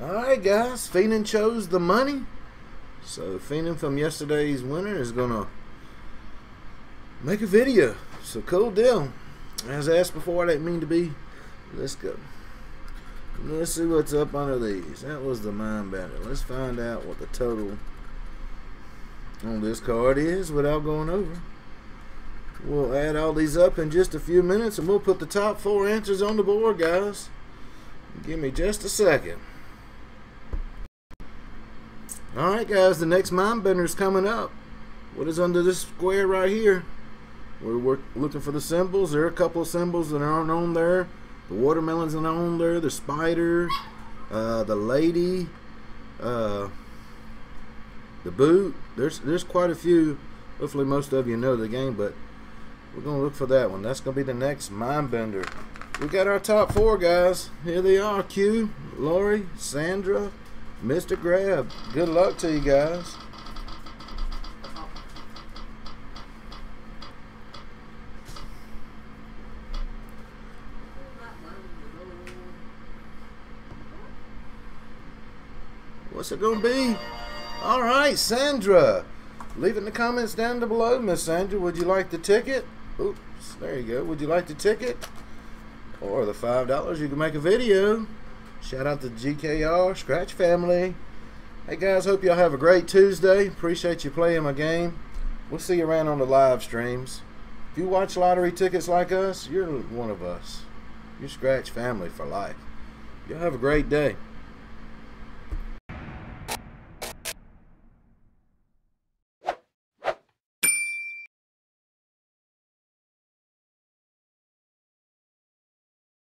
Alright guys, Fenan chose the money. So Fenan from yesterday's winner is gonna make a video. So cool deal. As I asked before, I didn't mean to be. Let's go. Let's see what's up under these. That was the Mind Bandit. Let's find out what the total on this card is without going over. We'll add all these up in just a few minutes and we'll put the top 4 answers on the board, guys. Give me just a second. Alright guys, the next Mind Bender is coming up. What is under this square right here? We're looking for the symbols. There are a couple of symbols that aren't on there. The watermelon's not on there. The spider, the lady, the boot. There's quite a few. Hopefully most of you know the game, but we're going to look for that one. That's going to be the next Mind Bender. We got our top 4 guys. Here they are. Q, Lori, Sandra, Mr. Grab. Good luck to you guys. What's it gonna be? All right, Sandra. Leave it in the comments down below, Miss Sandra. Would you like the ticket? Oops, there you go. Would you like the ticket? Or the $5? You can make a video. Shout out to GKR, Scratch Family. Hey guys, hope y'all have a great Tuesday. Appreciate you playing my game. We'll see you around on the live streams. If you watch lottery tickets like us, you're one of us. You're Scratch Family for life. Y'all have a great day.